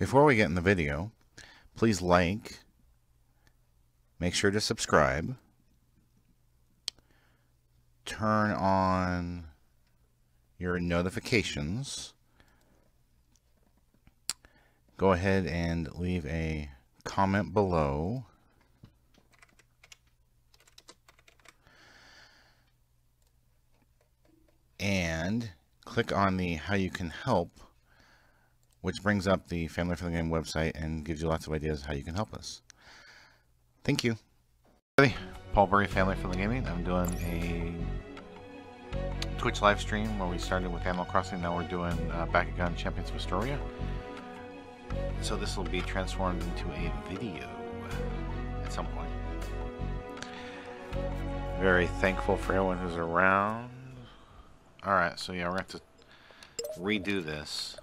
Before we get in the video, please like, make sure to subscribe, turn on your notifications, go ahead and leave a comment below. And click on the How You Can Help, which brings up the Family Friendly Gaming website and gives you lots of ideas how you can help us. Thank you. Hey, Paul Burry, Family Friendly Gaming. I'm doing a Twitch live stream where we started with Animal Crossing. Now we're doing Bakugan Champions of Vestroia. So this will be transformed into a video at some point. Very thankful for everyone who's around. Alright, so yeah, we're going to have to redo this.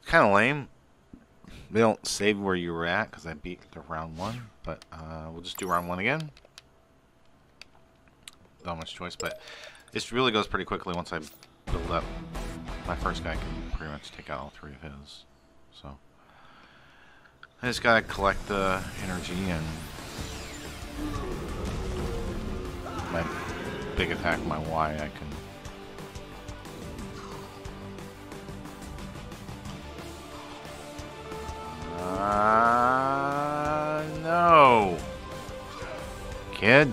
It's kind of lame. They don't save where you were at because I beat the round one. But we'll just do round one again. Not much choice, but this really goes pretty quickly once I build up. My first guy can pretty much take out all three of his. So I just got to collect the energy and my big attack, my Y, I can no, kid.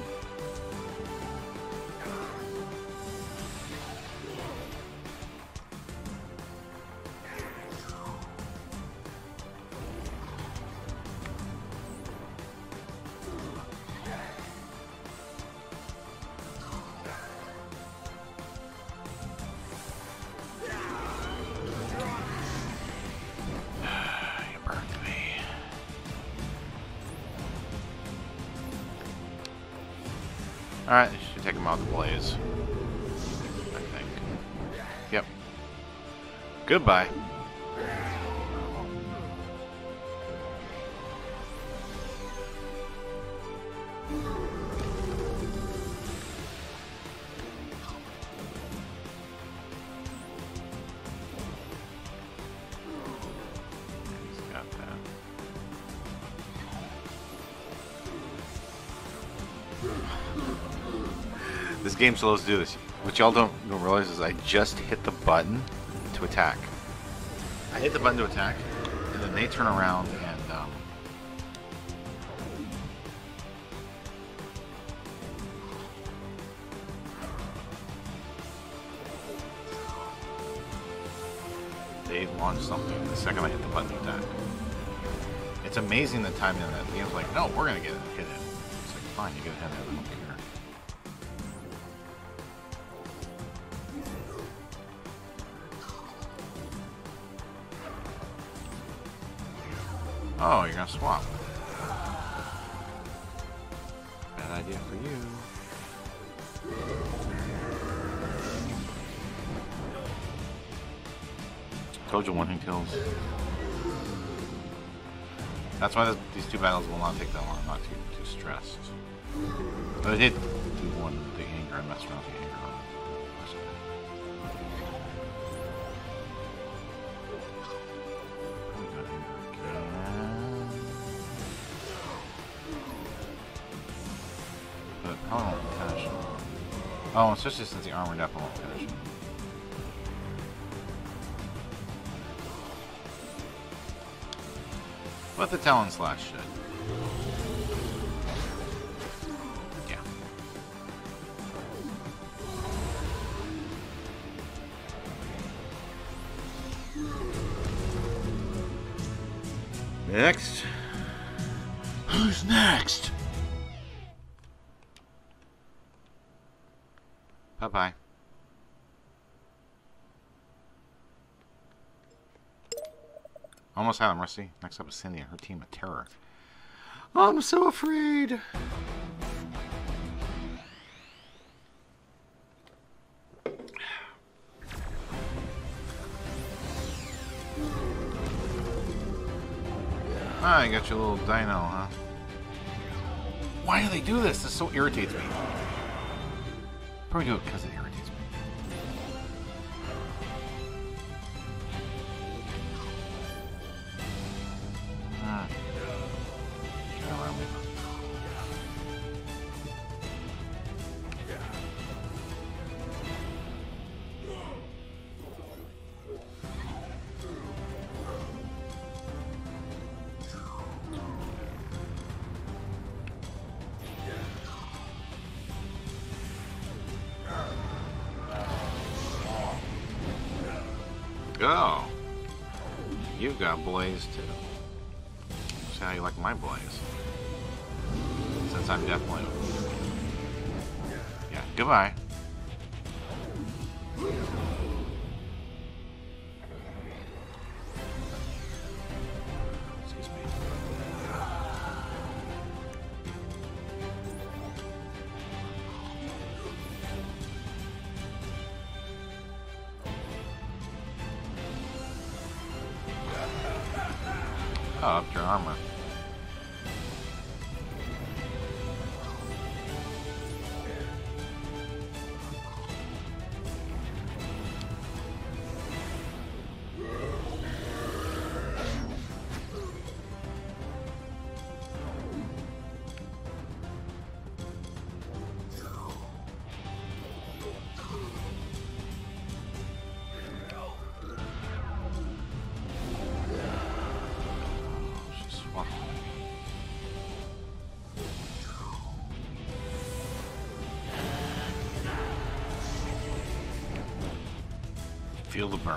Alright, you should take him out of the blaze, I think. Yep. Goodbye. This game slows to do this. What y'all don't realize is I just hit the button to attack. I hit the button to attack, and then they turn around and they launch something the second I hit the button to attack. It's amazing the timing of that. The game's like, no, we're gonna get it. Hit it. It's like, fine, you get ahead of it. I don't care. Oh, you're gonna swap. Bad idea for you. Told you one who kills. That's why these two battles will not take that long. I'm not too stressed. But I did do one with the anger. I messed around with the anger. Oh, especially since the armored up won't finish. But the Talon Slash should. Yeah. Next. Who's next? Bye-bye. Almost had him, Rusty. Next up is Cindy and her team of terror. Oh, I'm so afraid! Ah, you got your little dino, huh? Why do they do this? This so irritates me. Probably do it because it irritates me. go. You've got Blaze too. See how you like my Blaze. Since I'm Deathloop. Yeah, goodbye. Excuse me. Oh, up your armor. Feel the burn.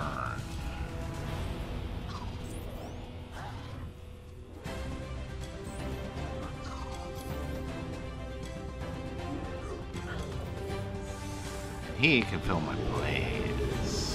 He can feel my blades.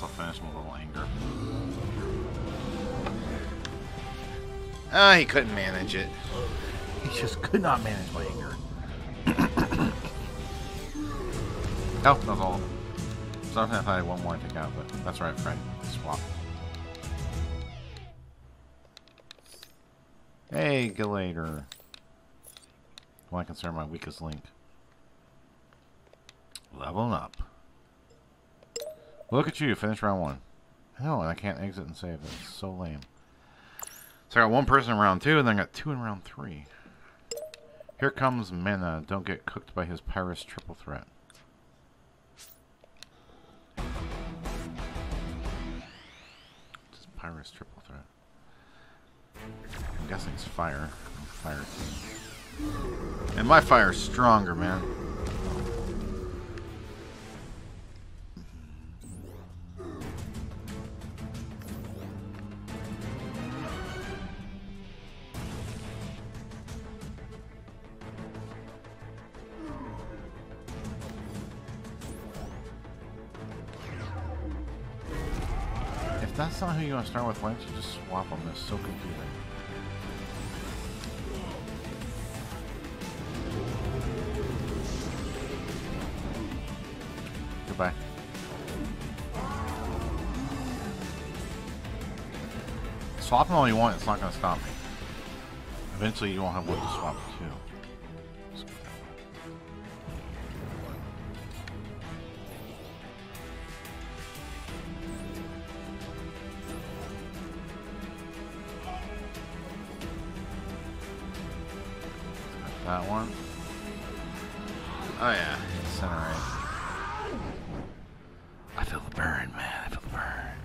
I'll finish him with a little anger. Ah, he couldn't manage it. He just could not manage my anger. Oh, that's all. Sometimes I thought I had one more to take out, but that's right, friend. Swap. Hey, Galator. Well, I consider my weakest link. Leveling up. Look at you, finish round one. No, and I can't exit and save. It's so lame. So I got one person in round two, and then I got two in round three. Here comes Mena. Don't get cooked by his Pyrus triple threat. What's his Pyrus triple threat? I'm guessing it's fire. Fire team. And my fire's stronger, man. That's not who you want to start with. Why don't you just swap them? That's so confusing. Goodbye. Swap them all you want. It's not going to stop me. Eventually, you won't have what to swap to. That one. Oh yeah, incinerate. I feel the burn, man. I feel the burn.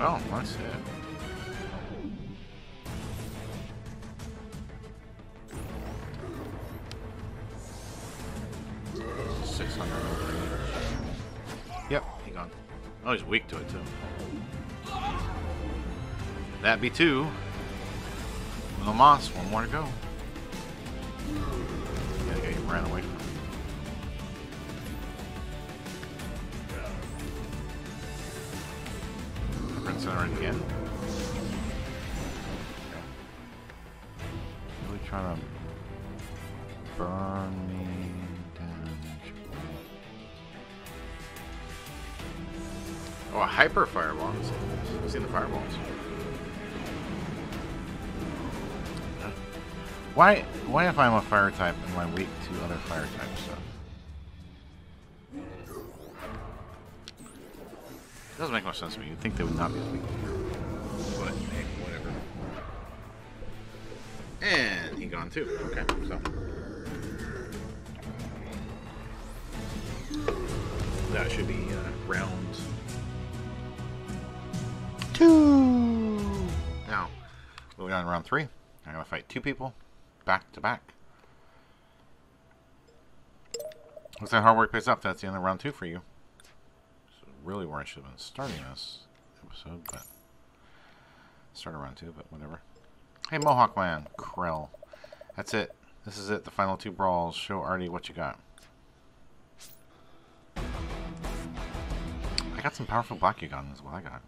Oh, that's it. Oh, he's weak to it, too. That'd be two. No moss, one more to go. Yeah, the guy ran away from me. Prince Center again. Really trying to burn me. Oh, a hyper fireball. I've seen the fireballs. Why if I'm a fire type am I weak to other fire type stuff? It doesn't make much sense to me. You'd think they would not be as weak. But whatever. And he gone too. Okay, so that should be round 2. Now, moving on to round 3. I'm gonna fight 2 people, back to back. Looks like hard work pays off. That's the end of round 2 for you. So really, where I should have been starting this episode, but started round 2, but whatever. Hey, Mohawk Man, Krell. That's it. This is it. The final 2 brawls. Show Artie what you got. I got some powerful Bakugan. Is what I got.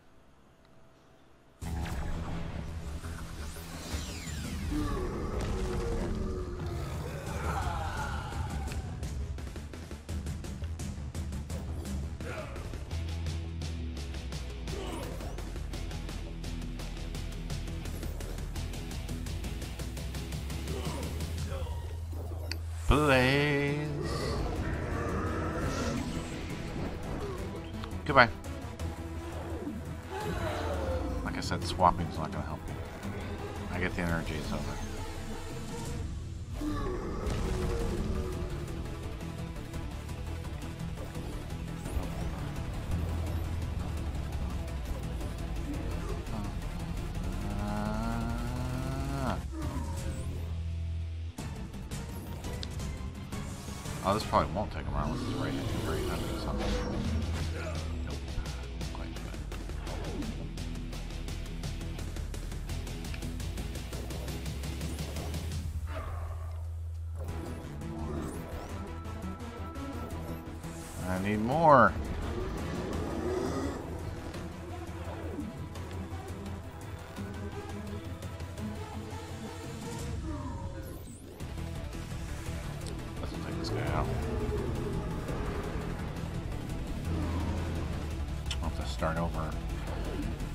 Blaze. Goodbye. Like I said, swapping's not gonna help me. I get the energy, it's over. Oh, this probably won't take him around with his right hand. Right hand or something. Nope. Quite good. I need more.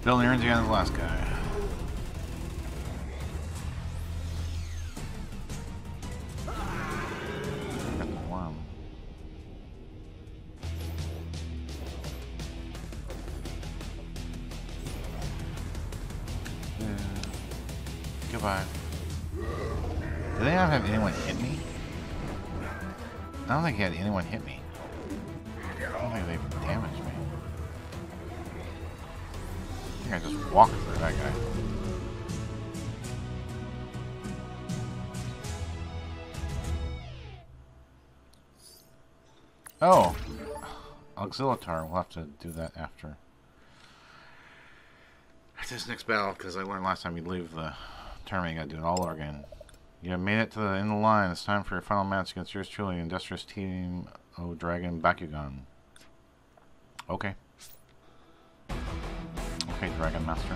Building energy on the last guy. Got the worm. Yeah. Goodbye. Do they not have anyone hit me? I don't think he had anyone hit me. I don't think they've damaged me. I just walked through that guy. Oh! Auxilitar, we'll have to do that after. After this next battle, because I learned last time you leave the tournament, you gotta do it all over again. You have made it to the end of the line. It's time for your final match against yours truly, industrious team O Dragon Bakugan. Okay. Okay, Dragon Master. I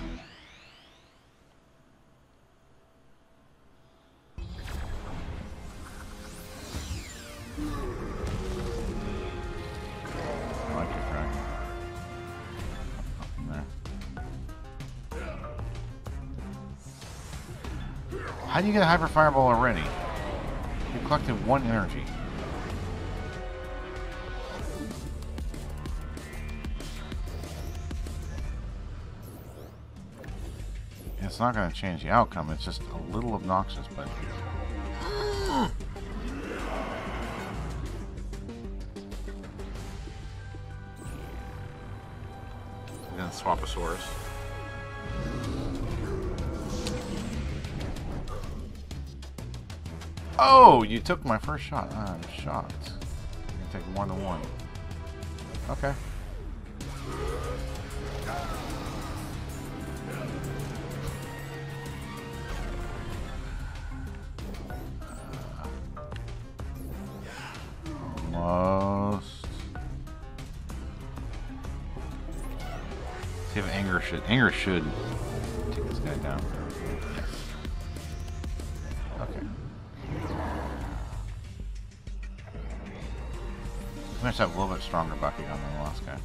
like your dragon. Nothing there. How do you get a Hyper Fireball already? You collected 1 energy. It's not going to change the outcome, it's just a little obnoxious, but... And then Swaposaurus. Oh! You took my first shot. I'm shocked. You take more than 1. Okay. Anger should take this guy down. Yes. Okay. We must have a little bit stronger Bakugan than the last guy.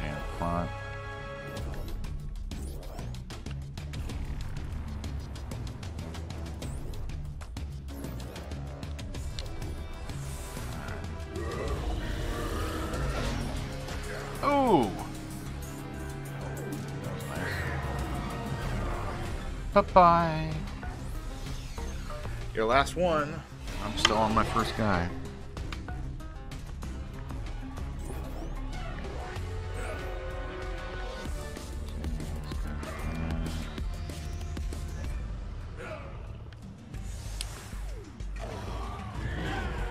Damn. Bye-bye. Your last one. I'm still on my first guy.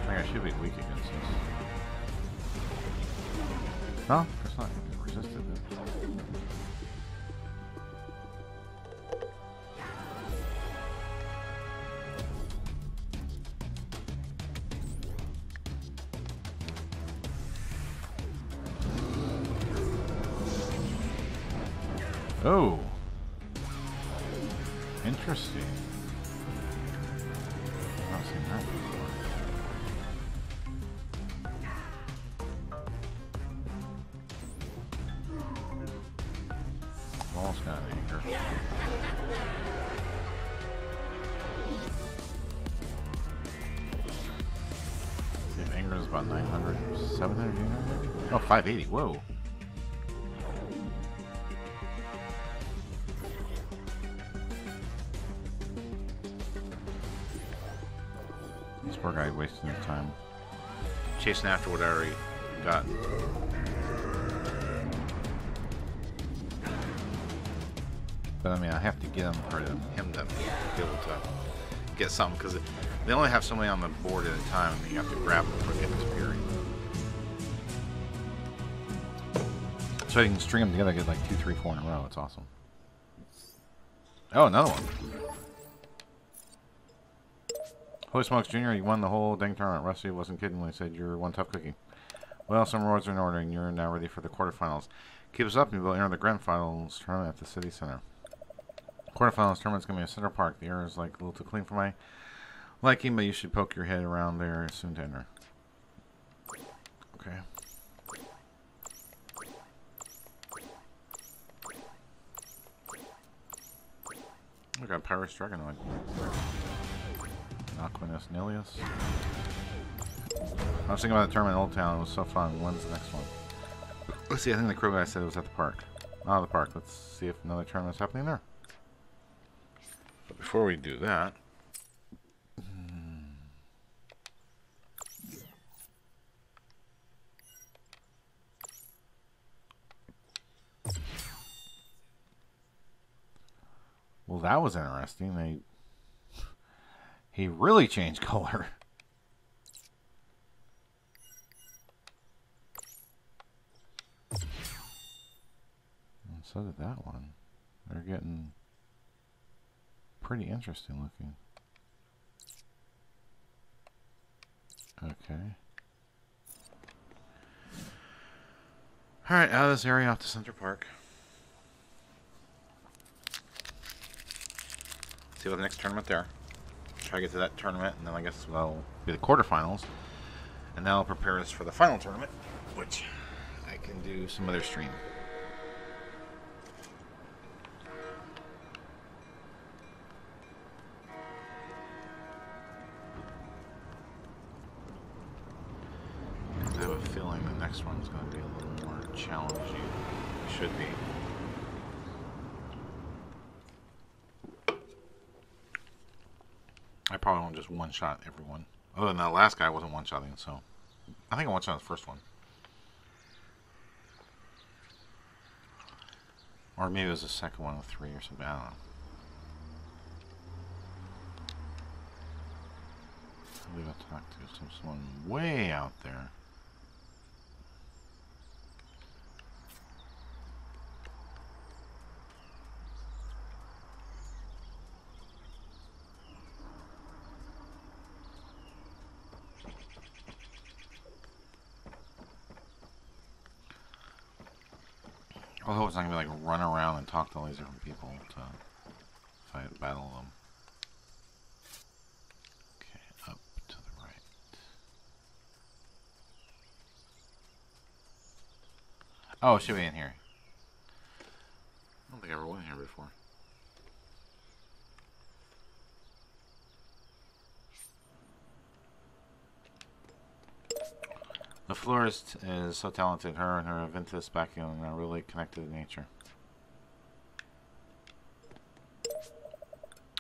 I should be weak against this. No, that's not resisted. Oh, interesting. I've not seen that before. About 900, 700, 800? Oh, 580, whoa. This poor guy wasting his time chasing after what I already got. But I mean, I have to get him for him to be able to get something, because they only have so many on the board at a time, and you have to grab them for getting this period. So you can string them together, get like 2, 3, 4 in a row. It's awesome. Oh, another one. Holy smokes, Junior, you won the whole dang tournament. Rusty wasn't kidding when he said you're one tough cookie. Well, some rewards are in order, and you're now ready for the quarterfinals. Keep us up, and you will enter the grand finals tournament at the city center. Quarterfinals tournament's going to be in Center Park. The air is like a little too clean for my liking, but you should poke your head around there soon to enter. Okay. We got Pyrus Dragonoid. Aquinus Nilius. I was thinking about the tournament in Old Town. It was so fun. When's the next one? Let's see. I think the crew guy said it was at the park. Out of the park. Let's see if another tournament's happening there. But before we do that, well, that was interesting. He really changed color. And so did that one. They're getting pretty interesting looking. Okay. Alright, out of this area, off to Center Park. See what the next tournament there. Try to get to that tournament, and then I guess that'll be the quarterfinals. And that'll prepare us for the final tournament, which I can do some other stream. I have a feeling the next one's going to be a little more challenging than it should be. I probably won't just one-shot everyone. Other than that last guy, I wasn't one-shotting, so I think I one-shot the first one. Or maybe it was the second one of 3 or something, I don't know. I believe I talked to someone way out there. Although it's not going to be like run around and talk to all these different people to fight, battle them. Okay, up to the right. Oh, it should be in here. I don't think I ever went here before. The florist is so talented. Her and her Aventus Bakugan are really connected to nature.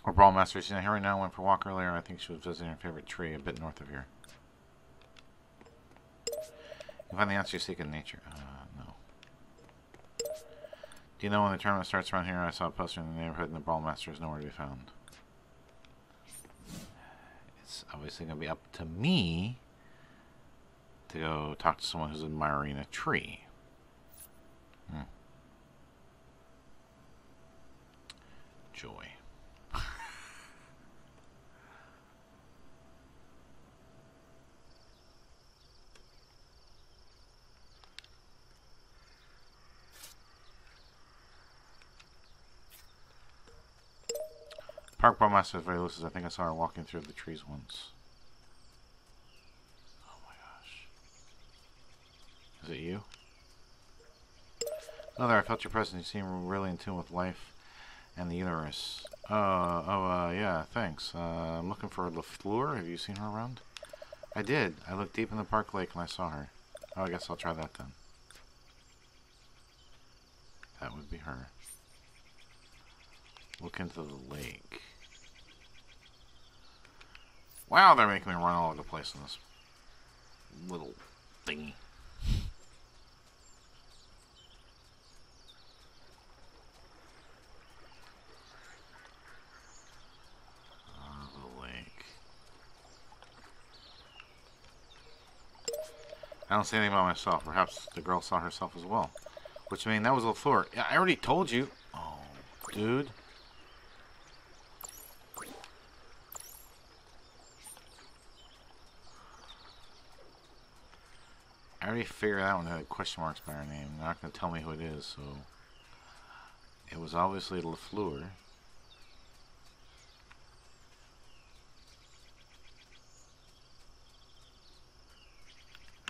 Or Brawl Master. She's not here right now. Went for a walk earlier. I think she was visiting her favorite tree a bit north of here. You find the answer you seek in nature. No. Do you know when the tournament starts around here? I saw a poster in the neighborhood and the Brawl Master is nowhere to be found. It's obviously going to be up to me to go talk to someone who's admiring a tree. Hmm. Joy. Park Brawl Master is very loose. I think I saw her walking through the trees once. Oh my gosh. Is it you? No, there, I felt your presence. You seem really in tune with life and the universe. Yeah, thanks. I'm looking for LaFleur. Have you seen her around? I did. I looked deep in the park lake and I saw her. Oh, I guess I'll try that then. That would be her. Look into the lake. Wow, they're making me run all over the place in this little thingy. The lake. I don't see anything about myself. Perhaps the girl saw herself as well. Which, I mean, that was a floor. I already told you. Oh, dude. I already figured out when they had question marks by her name. They're not going to tell me who it is, so... It was obviously LaFleur.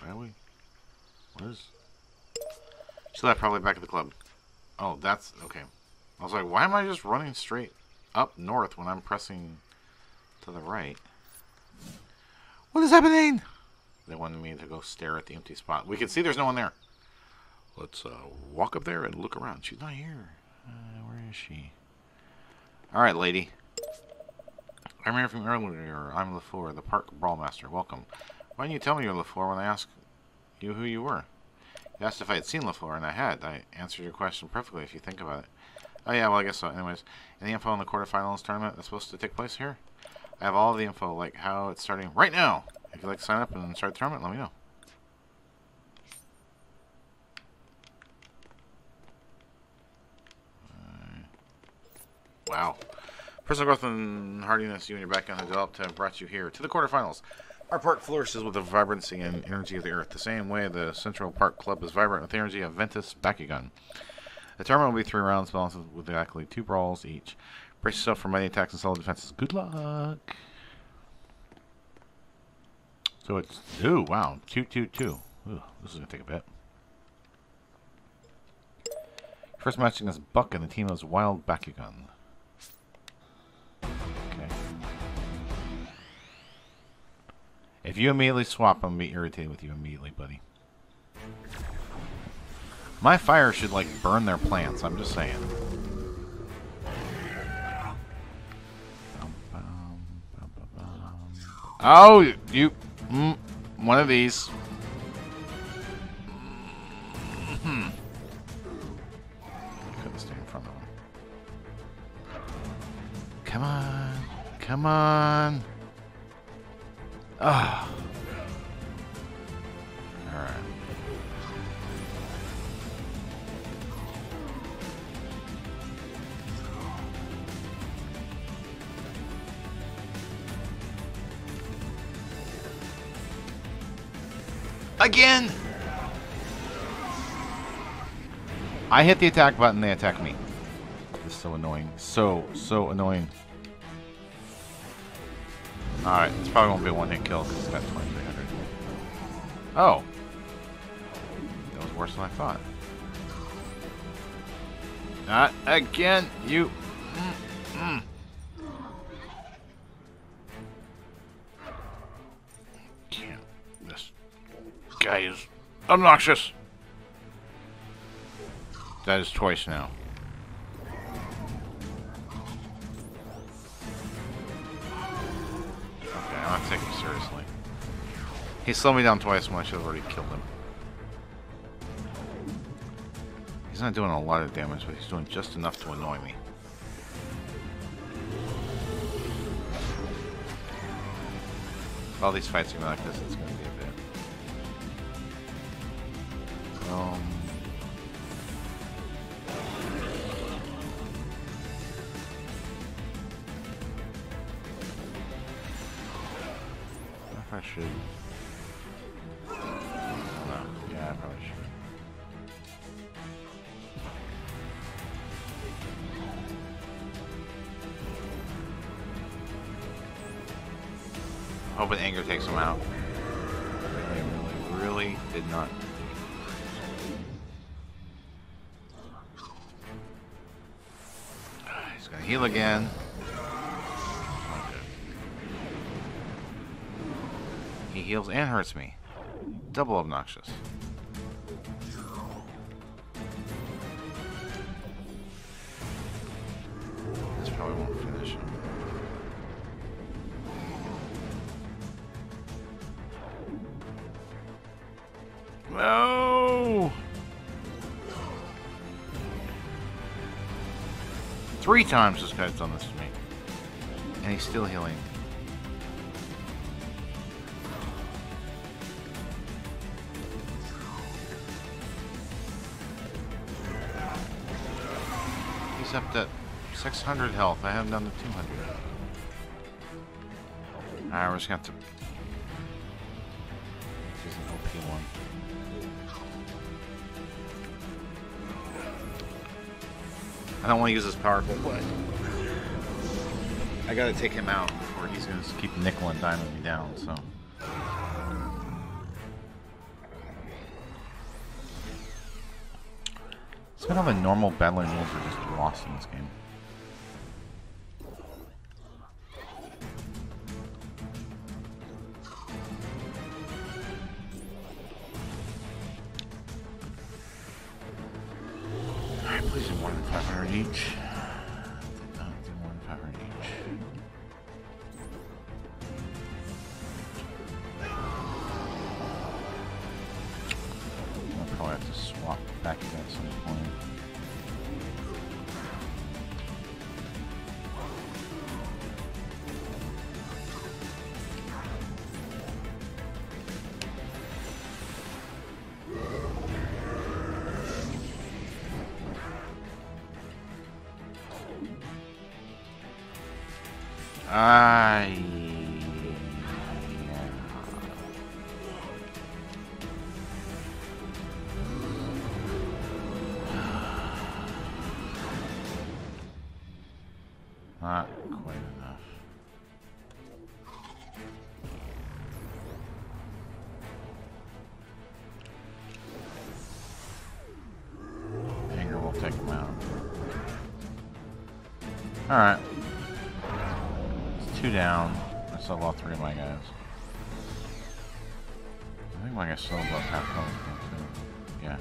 Where are we? What is... She left probably back at the club. Oh, that's... Okay. I was like, why am I just running straight up north when I'm pressing to the right? What is happening? They wanted me to go stare at the empty spot. We can see there's no one there. Let's walk up there and look around. She's not here. Where is she? All right, lady. I'm here from earlier. I'm LaFleur, the park brawl master. Welcome. Why didn't you tell me you're LaFleur when I asked you who you were? You asked if I had seen LaFleur, and I had. I answered your question perfectly if you think about it. Oh, yeah, well, I guess so. Anyways, any info on the quarterfinals tournament that's supposed to take place here? I have all the info, like how it's starting right now. If you'd like to sign up and start the tournament, let me know. Wow. Personal growth and hardiness you and your background have developed have brought you here to the quarterfinals. Our park flourishes with the vibrancy and energy of the earth, the same way the Central Park Club is vibrant with the energy of Ventus Bakugan. The tournament will be 3 rounds, balanced with exactly 2 brawls each. Brace yourself for many attacks and solid defenses. Good luck! So it's, ooh, wow, 2-2-2. Ooh, this is going to take a bit. First match against Buck and the team is Wild Bakugan. Okay. If you immediately swap, I'm going to be irritated with you immediately, buddy. My fire should, like, burn their plants, I'm just saying. Oh, you... one of these. I couldn't stay in front of him. Come on. Come on. Ah. Alright. Again! I hit the attack button, they attack me. It's so annoying. So annoying. Alright, this probably won't be a one-hit kill because it's got 2300. Oh. That was worse than I thought. Not again, you... Mm-mm. Guy is obnoxious. That is twice now. seriously. He slowed me down twice when I should have already killed him. He's not doing a lot of damage, but he's doing just enough to annoy me. If all these fights are like this, it's going to be a bit. If I should. No, yeah, I probably should. Hoping anger takes him out. They really, really did not. He's gonna heal again. He heals and hurts me. Double obnoxious. This probably won't finish him. No! 3 times this guy's done this to me. And he's still healing. He's up to 600 health. I have him down to 200. Alright, we're just going to have to... This is an OP one. I don't want to use this powerful, but I gotta take him out before he's gonna just keep nickel and diming me down, so. It's kind of a normal battler rules are just lost in this game. Not quite enough. Anger will take him out. Alright. It's 2 down. I still lost 3 of my guys. I think my guys still lost half health too. Yeah.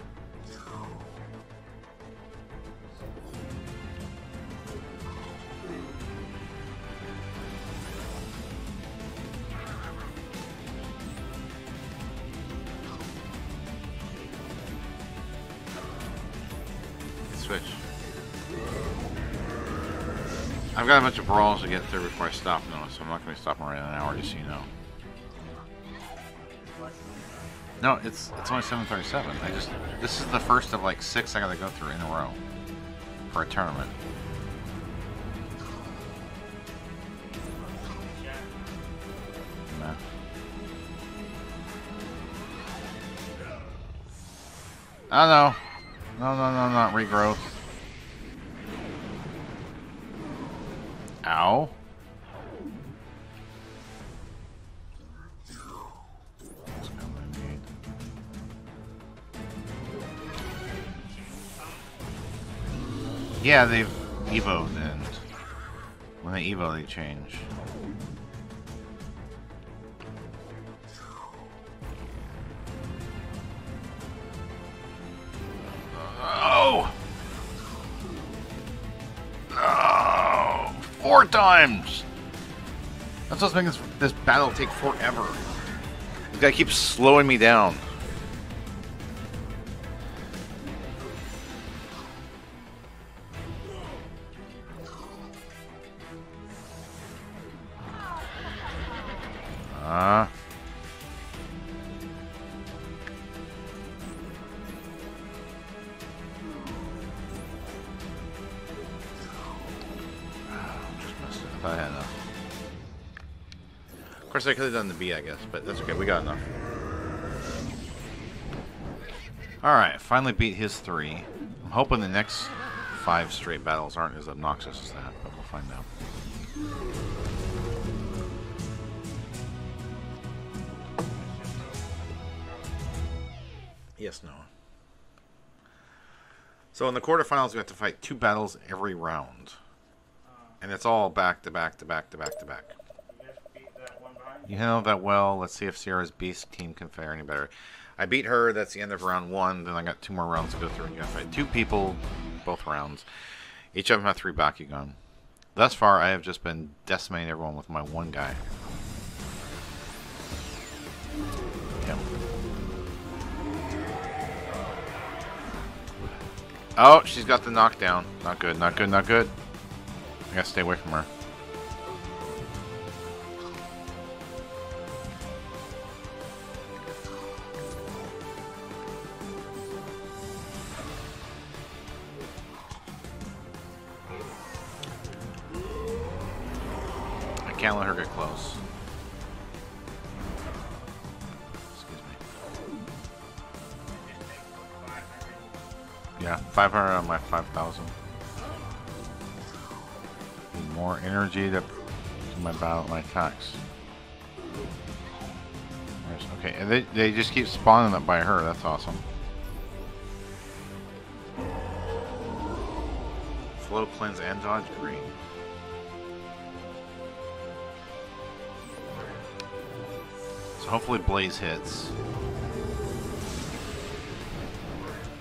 I've got a bunch of brawls to get through before I stop now, so I'm not going to stop right in an hour, just so you know. No, it's only 7:37. This is the first of like 6 I got to go through in a row for a tournament. Oh no! No, not regrowth. Ow. Yeah, they've evoed, and when they evo, they change. Oh! 4 times! That's what's making this battle take forever. This guy keeps slowing me down. I could have done the B, I guess, but that's okay. We got enough. Alright, finally beat his 3. I'm hoping the next 5 straight battles aren't as obnoxious as that, but we'll find out. Yes, Noah. So in the quarterfinals, we have to fight 2 battles every round. And it's all back to back to back to back to back. You handled that well. Let's see if Sierra's Beast team can fare any better. I beat her. That's the end of round 1. Then I got 2 more rounds to go through. And you have to fight 2 people, both rounds. Each of them have 3 Bakugan. Thus far, I have just been decimating everyone with my 1 guy. Yep. Oh, she's got the knockdown. Not good, not good, not good. I gotta stay away from her. Can't let her get close. Excuse me. Yeah, 500 on my 5,000. Need more energy to my battle, my attacks. Okay, and they just keep spawning up by her. That's awesome. Float, cleanse, and dodge green. Hopefully Blaze hits.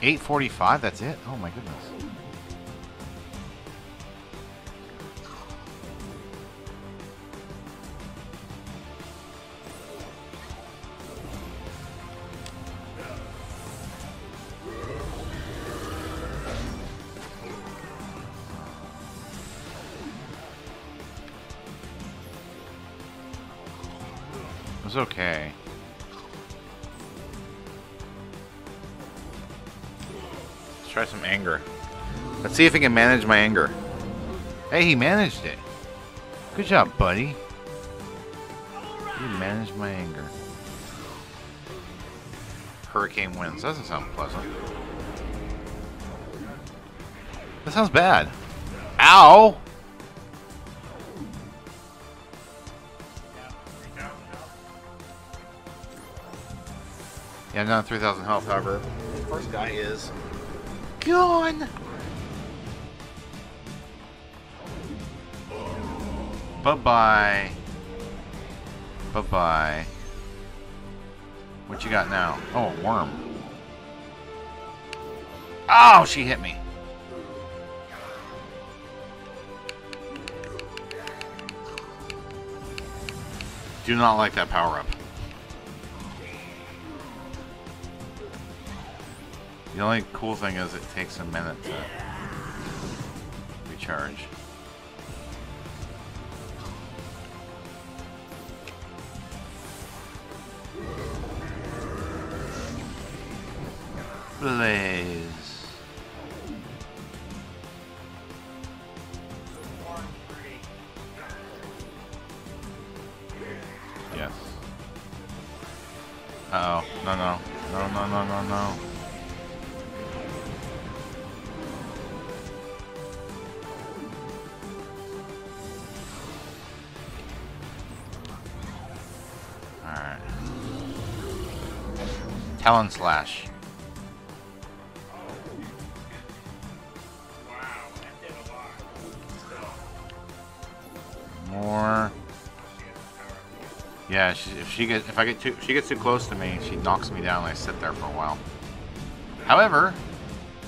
845, that's it? Oh my goodness. Okay. Let's try some anger. Let's see if he can manage my anger. Hey, he managed it. Good job, buddy. You managed my anger. Hurricane winds. Doesn't sound pleasant. That sounds bad. Ow! Yeah, I'm down to 3,000 health, however. The first guy is gone! Bye-bye. Bye-bye. What you got now? Oh, a worm. Oh, she hit me. Do not like that power-up. The only cool thing is it takes a minute to recharge. Blaze. Yes. Uh-oh. No, no. No, no, no, no, no. Talon Slash. More. Yeah, if she gets too close to me, she knocks me down and I sit there for a while. However,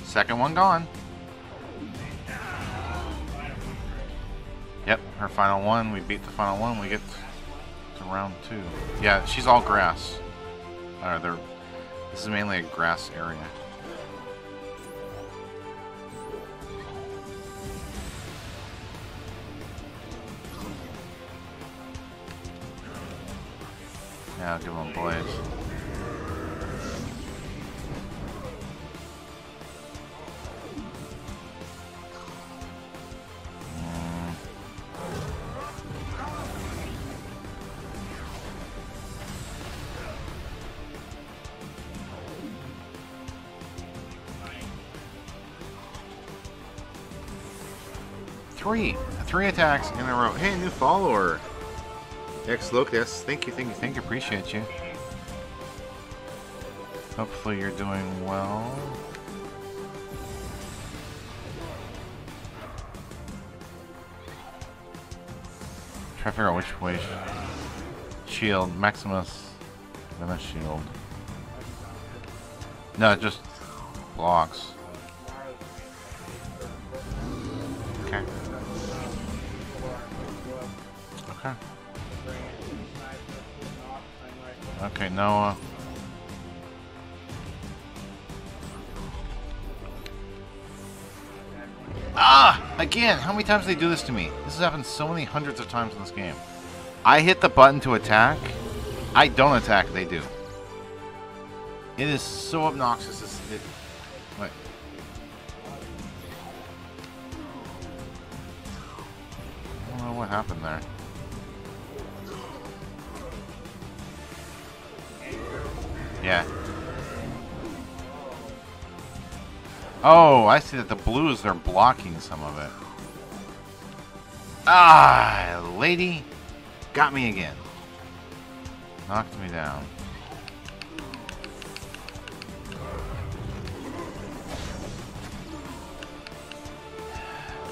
second one gone. Yep, her final one. We beat the final one. We get round 2. Yeah, she's all grass. Alright, this is mainly a grass area. Yeah, I'll give them blades. Three attacks in a row. Hey, new follower. X Locus. Thank you. Appreciate you. Hopefully you're doing well. Try to figure out which way. Shield. Maximus. Then a shield. No, it just blocks. Okay, Noah. Ah! Again, how many times do they do this to me? This has happened so many hundreds of times in this game. I hit the button to attack. I don't attack, they do. It is so obnoxious. Wait. I don't know what happened there. Yeah. Oh, I see that the blues, they're blocking some of it. Ah, lady. Got me again. Knocked me down.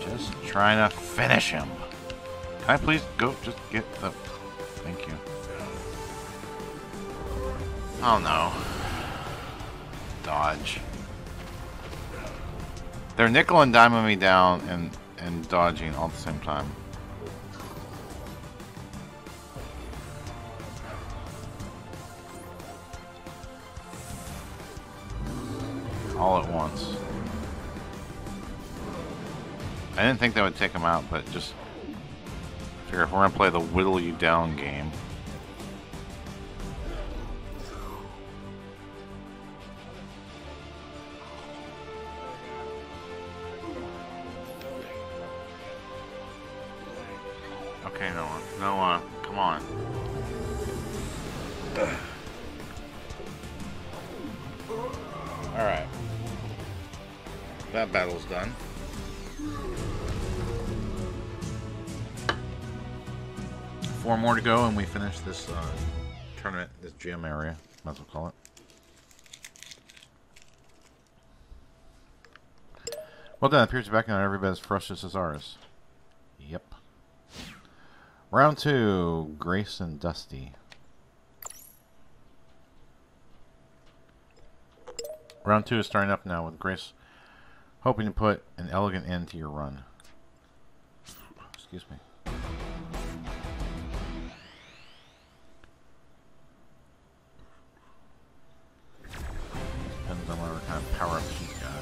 Just trying to finish him. Can I please go just get the... Thank you. Oh no. Dodge. They're nickel and diming me down and dodging all at the same time. All at once. I didn't think that would take them out, but just figure if we're gonna play the whittle you down game. Go and we finish this tournament, this gym area, might as well call it. Well done, appears to be back on every bit as ferocious as ours. Yep. Round 2, Grace and Dusty. Round 2 is starting up now with Grace hoping to put an elegant end to your run. Excuse me. Power up she's got.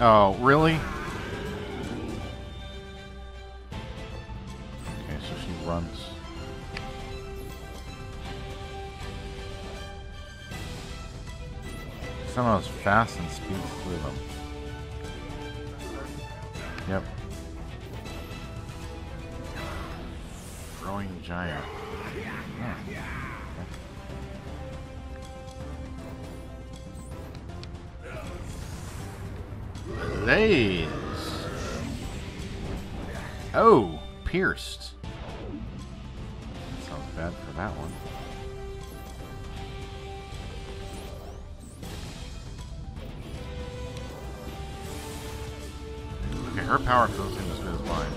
Oh, really? Okay, so she runs. Somehow it's fast and speed through them. Yep. Growing giant. Yeah. Blaze. Oh, pierced. That sounds bad for that one. Okay, her power feels in as good as mine.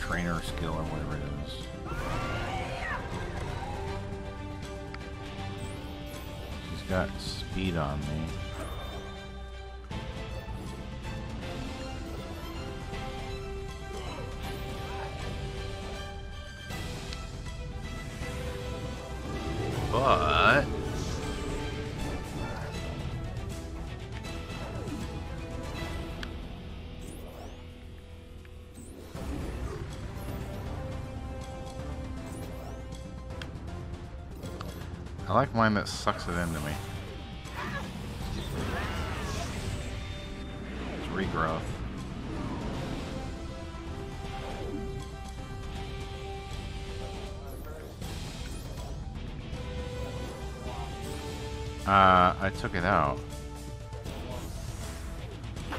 Trainer skill or whatever it is. got speed on me. But I like mine that sucks it into me. It's regrowth. I took it out.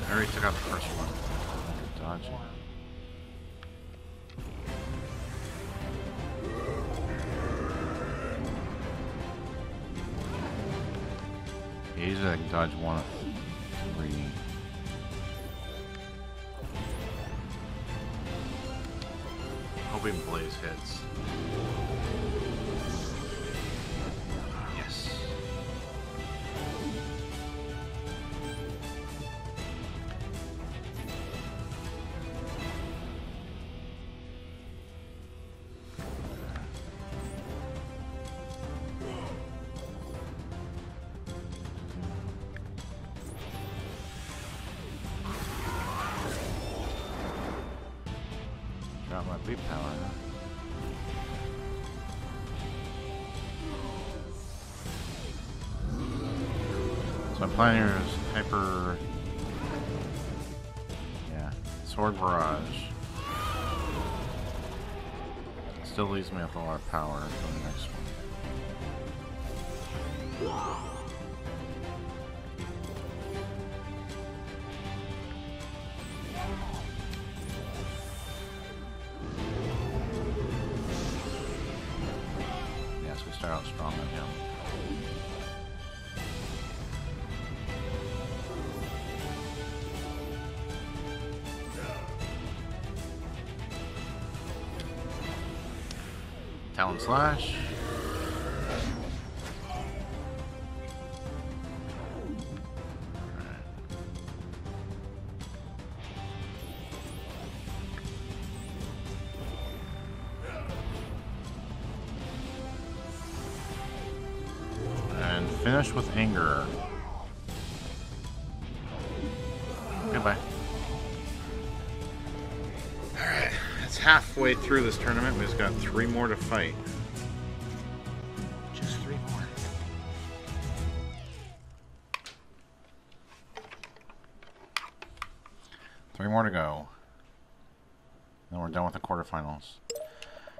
I already took out the first one. Dodging. Usually I can dodge one of three. Hoping Blaze hits. Yes. Got my leap power now. So my plan here is hyper... Yeah, sword barrage. Still leaves me with a lot of power for the next one. Out strong on him. Talon slash. Finish with anger. Goodbye. Alright, it's halfway through this tournament. We just got 3 more to fight. Just 3 more. Three more to go. Then we're done with the quarterfinals.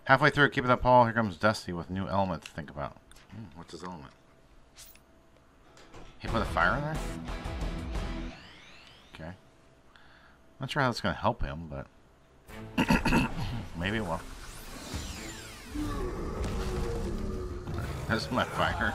Halfway through, keep it up, Paul. Here comes Dusty with new element to think about. What's his element? He put a fire in there? Okay. Not sure how that's going to help him, but... maybe it will. That's my fire.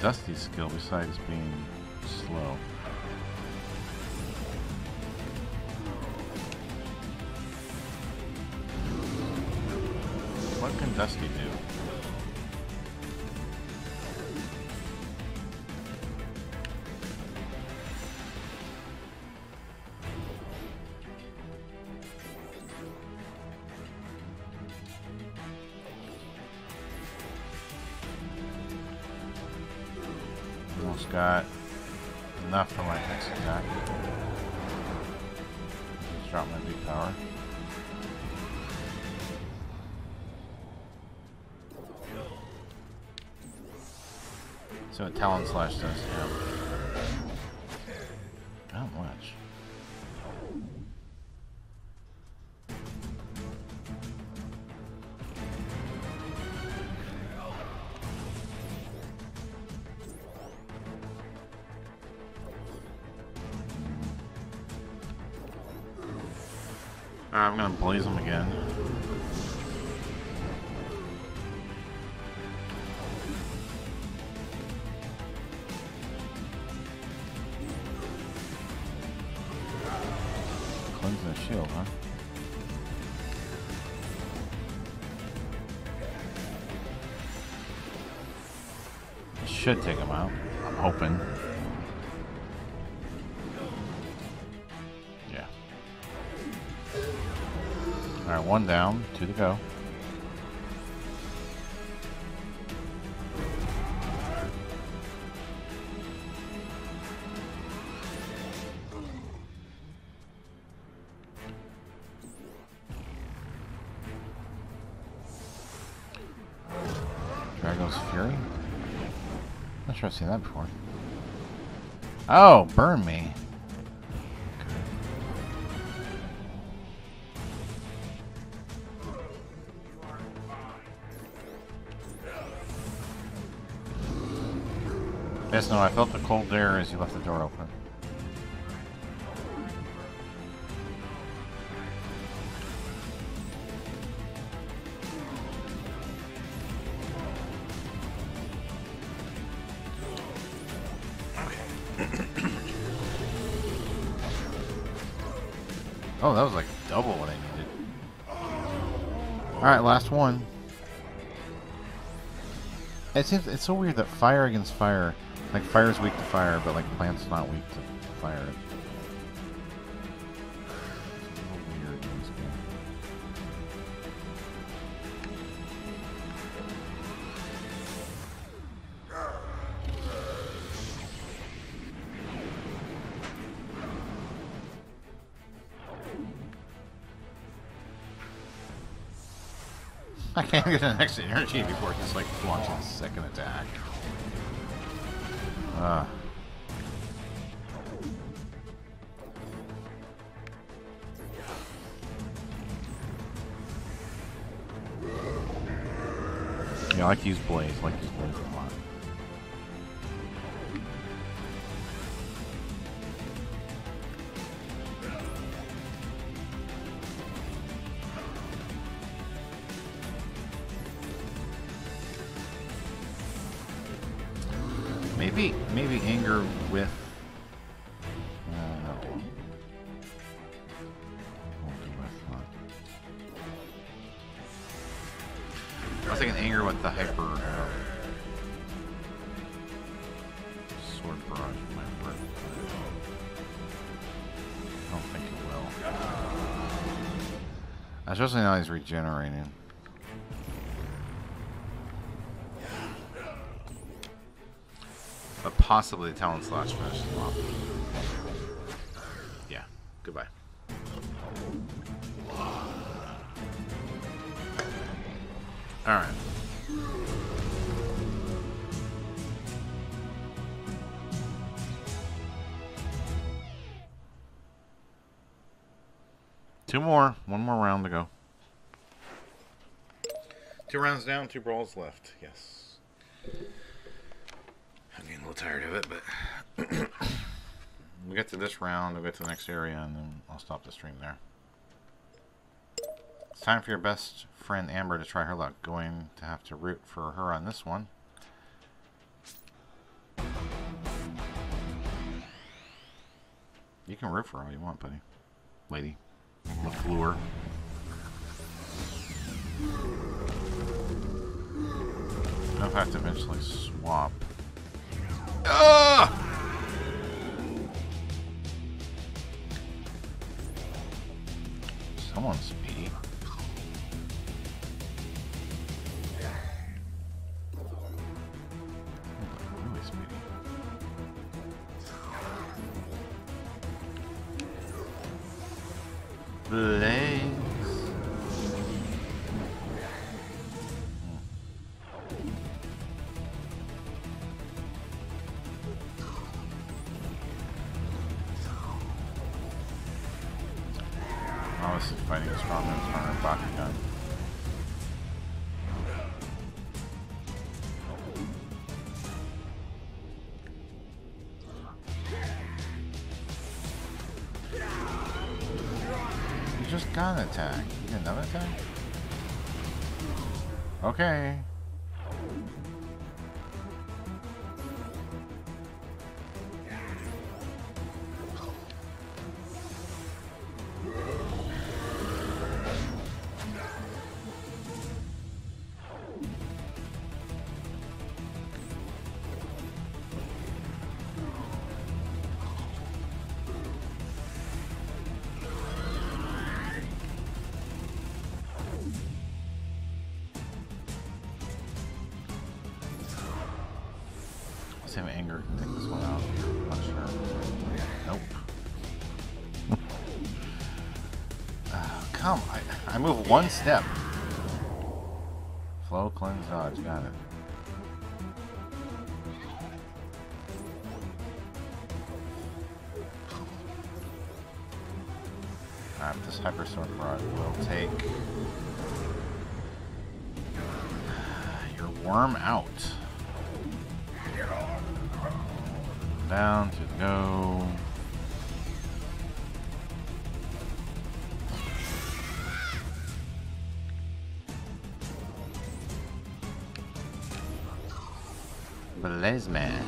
Dusty's skill besides being slow. What can Dusty do? Almost got enough for my next attack. Just drop my big power. See what Talon Slash does to him. Not much. I'm gonna blaze him again. Cleanse that shield, huh? It should take him out. I'm hoping. Yeah. Alright, one down, two to go. I've seen that before. Oh, burn me. Yes, no, I felt the cold air as you left the door open. Oh, that was like double what I needed. Alright, last one. It seems, it's so weird that fire against fire, like fire's weak to fire, but like plant's not weak to fire. It's a little weird in this game. I can't get an extra energy before it just like launches the second attack. Yeah, I like to use Blaze. I like to use Blaze a lot. Maybe anger with. No. I was thinking anger with the hyper sword barrage. My breath. I don't think it will. Especially now he's regenerating. Possibly the Talon Slash finishes him off. Yeah, goodbye. Alright. Two more. One more round to go. Two rounds down, two brawls left. Yes. I'm getting a little tired of it, but we'll get to this round, we'll get to the next area, and then I'll stop the stream there. It's time for your best friend Amber to try her luck. Going to have to root for her on this one. You can root for all you want, buddy. Lady. LaFleur. I'll have to eventually swap. Someone speedy. Really speedy. Blaze. Fighting a strong man's runner Bakugan. You just got an attack. You get another attack? Okay. same anger can take this one out. I'm not sure. Nope. Come, I move one step. Flow, cleanse, dodge. Got it. Alright, this Hyperstorm Rod will take your worm out. Down to go. Blaze man.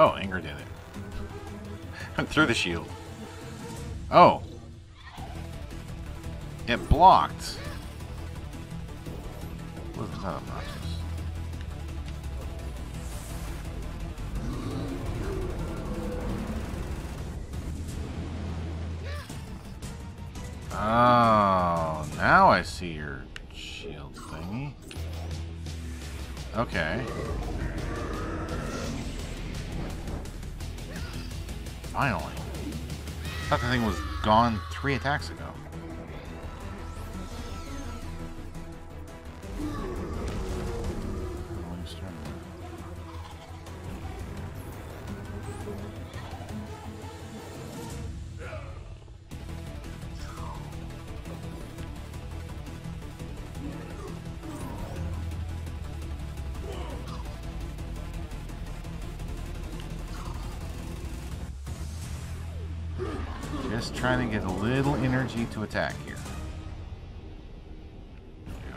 Oh, Anger did it. Went through the shield. Oh. It blocked. What was that? Oh, now I see your shield thingy. Okay. Finally. I thought the thing was gone 3 attacks ago. Just trying to get a little energy to attack here. Yeah.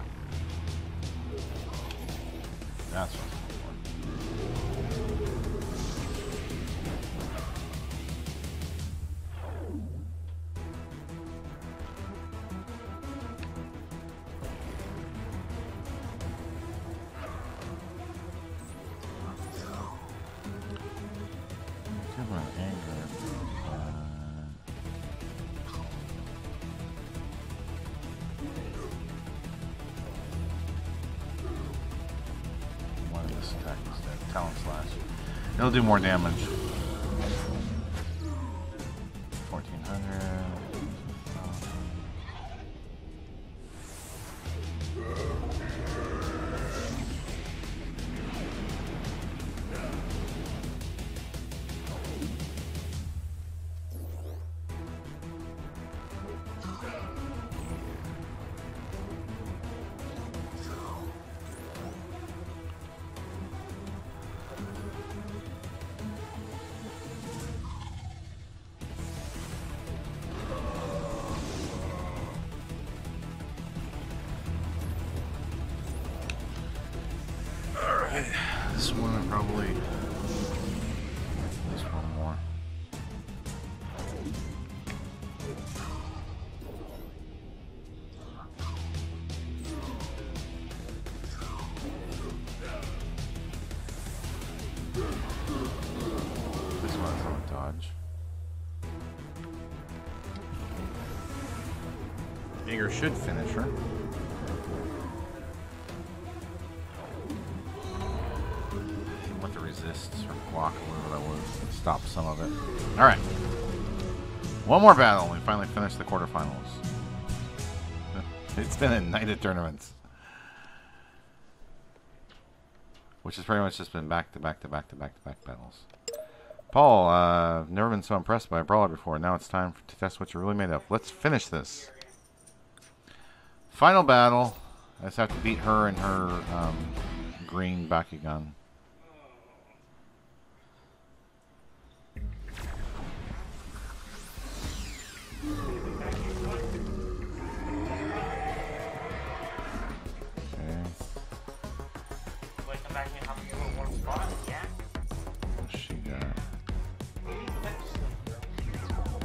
That's what it'll do more damage. 1400. This one I probably at least one more. This one's on dodge. Anger should finish her. Stop some of it. Alright. One more battle and we finally finish the quarterfinals. It's been a night of tournaments. which has pretty much just been back-to-back battles. Paul, I've never been so impressed by a brawler before. Now it's time to test what you're really made of. Let's finish this. Final battle. I just have to beat her and her green Bakugan.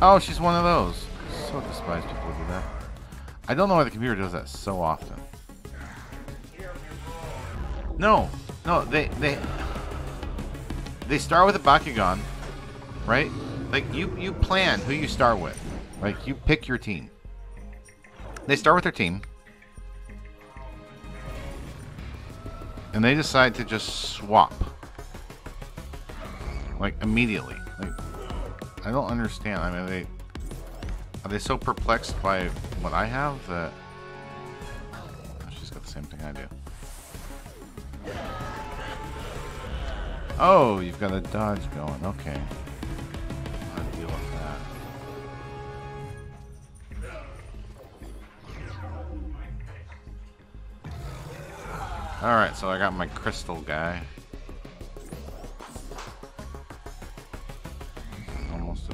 Oh, she's one of those. So despise people who do that. I don't know why the computer does that so often. No, they start with a Bakugan, right? Like you plan who you start with. Like you pick your team. They start with their team, and they decide to just swap, like immediately. Like, I don't understand. I mean, are they so perplexed by what I have that... Oh, she's got the same thing I do. Oh, you've got a dodge going. Okay. I'll deal with that. Alright, so I got my crystal guy.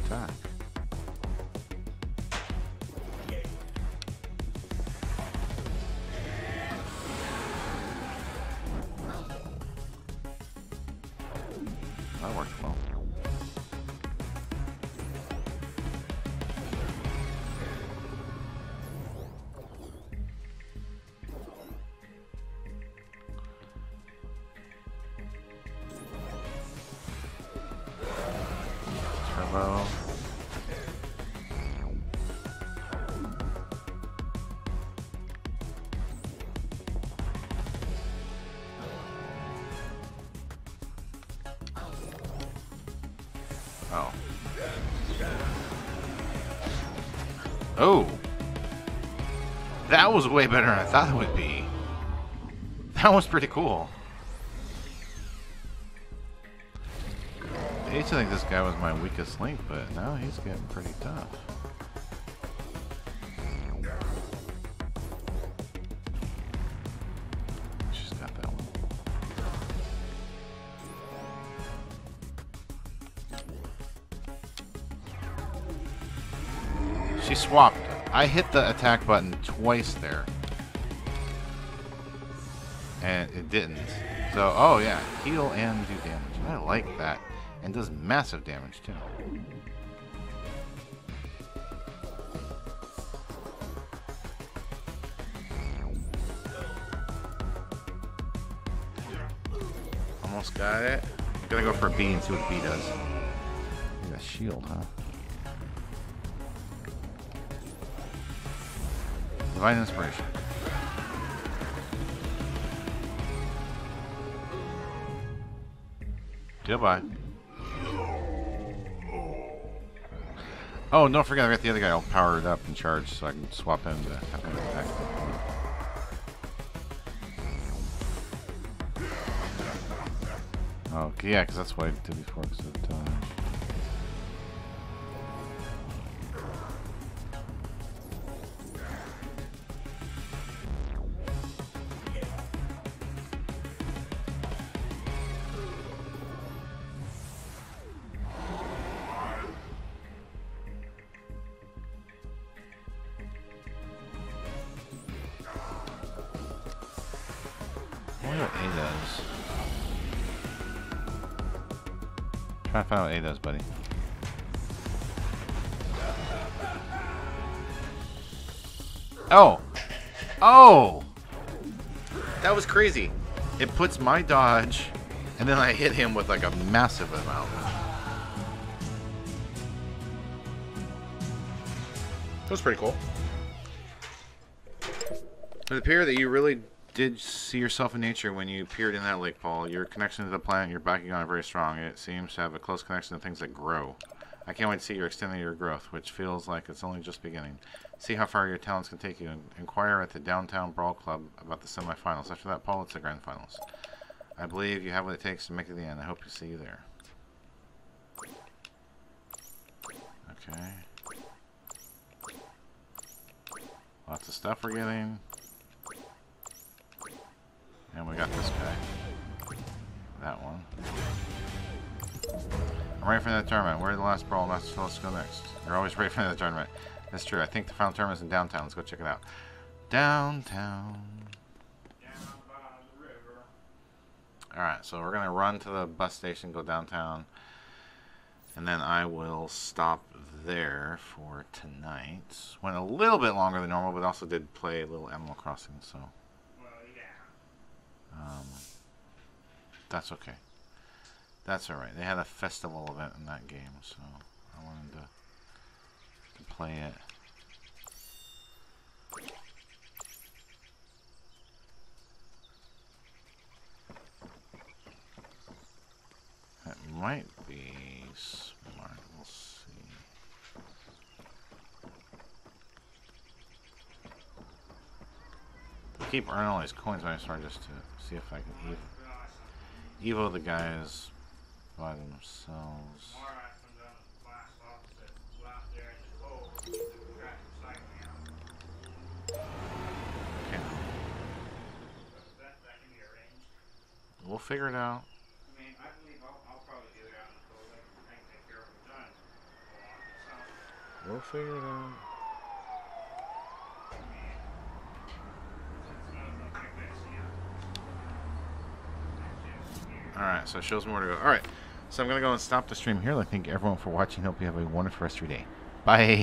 Attack. That worked well. Oh, that was way better than I thought it would be. That was pretty cool. I used to think this guy was my weakest link, but now he's getting pretty tough. She swapped. I hit the attack button twice there. And it didn't. So, oh yeah. Heal and do damage. I like that. And does massive damage too. Almost got it. I'm gonna go for B and see what B does. Got a shield, huh? Divine Inspiration. Goodbye. Oh, don't forget, I got the other guy all powered up and charged, so I can swap him to have him attack. Oh, yeah, because that's what I did before, because of the time. Try to find out what A does, buddy. Oh! Oh! That was crazy. It puts my dodge, and then I hit him with like a massive amount. That was pretty cool. It appears that you really did see yourself in nature when you appeared in that lake, Paul. Your connection to the planet, your Bakugan are very strong. It seems to have a close connection to things that grow. I can't wait to see you extending your growth, which feels like it's only just beginning. See how far your talents can take you, and inquire at the Downtown Brawl Club about the semifinals. After that, Paul, it's the grand finals. I believe you have what it takes to make it to the end. I hope to see you there. Okay. Lots of stuff we're getting. And we got this guy. That one. I'm ready for the tournament. We're the last brawl. That's supposed to go next. You're always ready for the tournament. That's true. I think the final tournament's in downtown. Let's go check it out. Downtown. Down by the river. Alright, so we're going to run to the bus station, go downtown. And then I will stop there for tonight. Went a little bit longer than normal, but also did play a little Animal Crossing, so. Well, yeah. That's okay. That's alright. They had a festival event in that game, so I wanted to play it. That might be smart. We'll see. I keep earning all these coins when I start just to see if I can evo the guys by themselves. Okay. We'll figure it out. We'll figure it out. Alright, so it shows me where to go. Alright, so I'm going to go and stop the stream here. Thank you everyone for watching. Hope you have a wonderful rest of your day. Bye.